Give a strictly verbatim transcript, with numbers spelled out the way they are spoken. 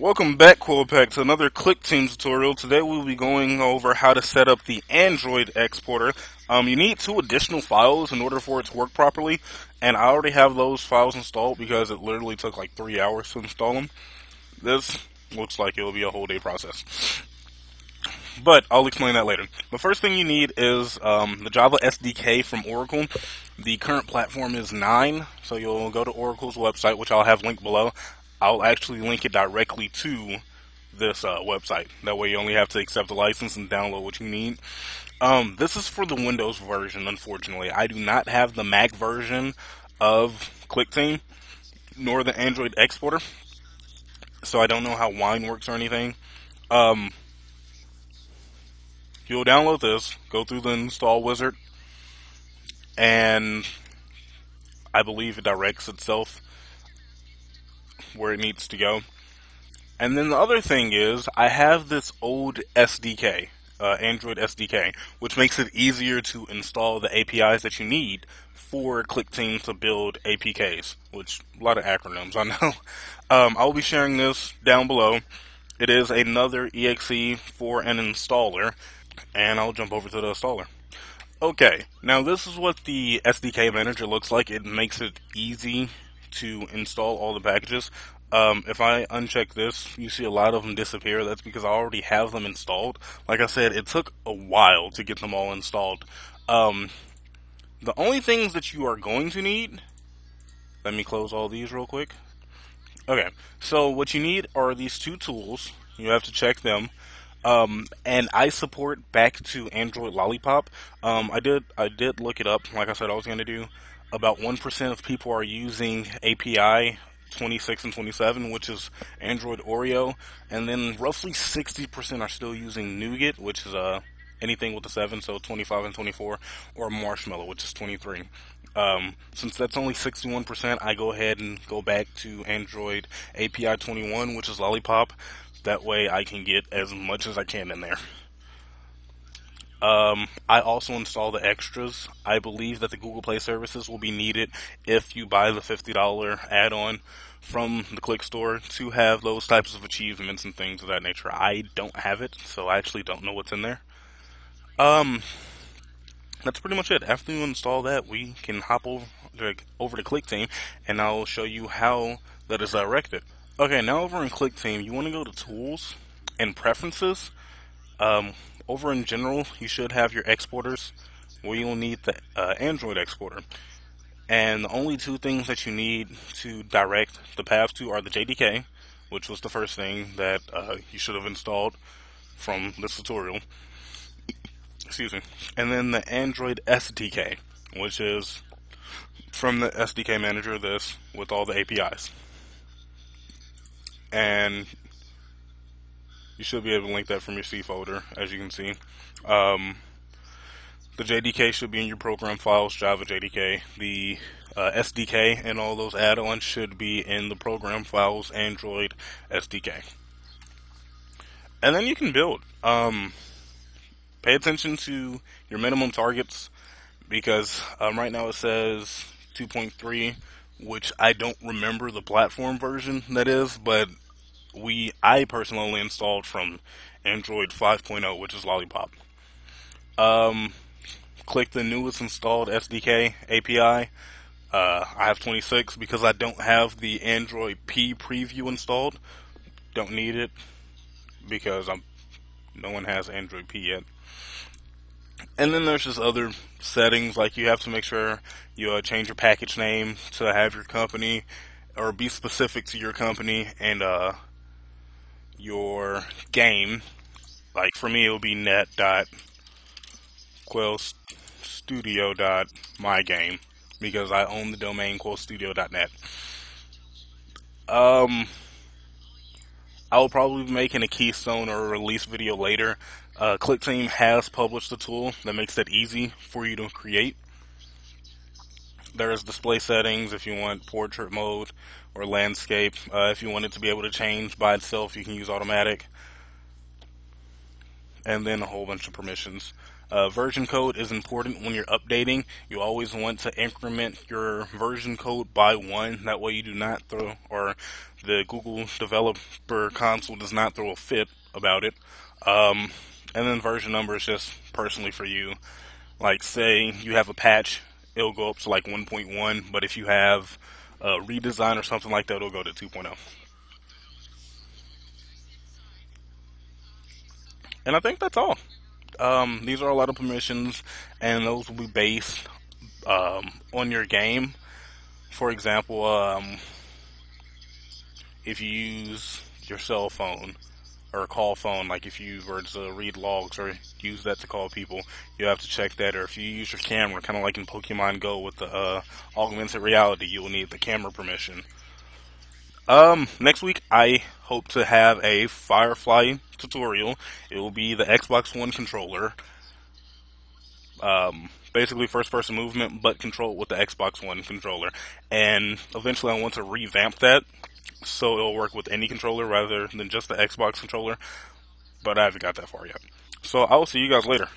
Welcome back, QuoPack, to another Clickteam tutorial. Today we'll be going over how to set up the Android exporter. Um, you need two additional files in order for it to work properly, and I already have those files installed because it literally took like three hours to install them. This looks like it'll be a whole day process, but I'll explain that later. The first thing you need is um, the Java S D K from Oracle. The current platform is nine, so you'll go to Oracle's website, which I'll have linked below. I'll actually link it directly to this uh, website. That way you only have to accept the license and download what you need. Um, this is for the Windows version, unfortunately. I do not have the Mac version of Clickteam, nor the Android exporter, so I don't know how Wine works or anything. Um, you'll download this, go through the install wizard, and I believe it directs itself where it needs to go. And then the other thing is, I have this old S D K, uh, Android S D K, which makes it easier to install the A P Is that you need for Clickteam to build A P Ks, which, a lot of acronyms, I know. Um, I'll be sharing this down below. It is another E X E for an installer, and I'll jump over to the installer. Okay, now this is what the S D K Manager looks like. It makes it easy to install all the packages. Um, if I uncheck this, you see a lot of them disappear. That's because I already have them installed. Like I said, it took a while to get them all installed. Um, the only things that you are going to need, let me close all these real quick. Okay, so what you need are these two tools. You have to check them. Um, and I support back to Android Lollipop. Um, I did, I did look it up, like I said I was going to do. About one percent of people are using A P I twenty-six and twenty-seven, which is Android Oreo, and then roughly sixty percent are still using Nougat, which is uh, anything with the seven, so twenty-five and twenty-four, or Marshmallow, which is twenty-three. Um, since that's only sixty-one percent, I go ahead and go back to Android A P I twenty-one, which is Lollipop. That way I can get as much as I can in there. Um, I also install the extras. I believe that the Google Play services will be needed if you buy the fifty dollar add-on from the Click Store to have those types of achievements and things of that nature. I don't have it, so I actually don't know what's in there. Um, that's pretty much it. After you install that, we can hop over to, over to Clickteam, and I'll show you how that is directed. Okay, now over in Clickteam, you want to go to Tools and Preferences. Um... Over in general, you should have your exporters where you'll need the uh, Android exporter. And the only two things that you need to direct the path to are the J D K, which was the first thing that uh, you should have installed from this tutorial. Excuse me. And then the Android S D K, which is from the S D K Manager, this, with all the A P Is. And you should be able to link that from your C folder, as you can see. Um, the J D K should be in your program files, Java J D K. The uh, S D K and all those add-ons should be in the program files, Android S D K. And then you can build. Um, pay attention to your minimum targets, because um, right now it says two point three, which I don't remember the platform version that is, but We, I personally installed from Android five point oh, which is Lollipop. Um, click the newest installed S D K A P I. Uh, I have twenty-six because I don't have the Android P preview installed. Don't need it because I'm, no one has Android P yet. And then there's just other settings, like you have to make sure you uh, change your package name to have your company, or be specific to your company and uh, your game. Like for me, it would be net dot quell studio dot my game because I own the domain quell studio dot net. Um, I'll probably be making a keystone or a release video later. Uh, Clickteam has published a tool that makes it easy for you to create. There's display settings if you want portrait mode or landscape. Uh, if you want it to be able to change by itself, you can use automatic. And then a whole bunch of permissions. Uh, version code is important when you're updating. You always want to increment your version code by one. That way you do not throw, or the Google Developer console does not throw a fit about it. Um, and then version number is just personally for you. Like, say you have a patch, it'll go up to like one point one, but if you have a redesign or something like that, it'll go to two point oh. And I think that's all. Um, these are a lot of permissions, and those will be based um, on your game. For example, um, if you use your cell phone or call phone, like if you were to read logs or use that to call people, you have to check that. Or if you use your camera, kind of like in Pokemon Go with the uh, augmented reality, you will need the camera permission. Um, next week, I hope to have a Firefly tutorial. It will be the Xbox One controller. Um, basically first-person movement, but controlled with the Xbox One controller. And eventually I want to revamp that, so it'll work with any controller rather than just the Xbox controller. But I haven't got that far yet. So I will see you guys later.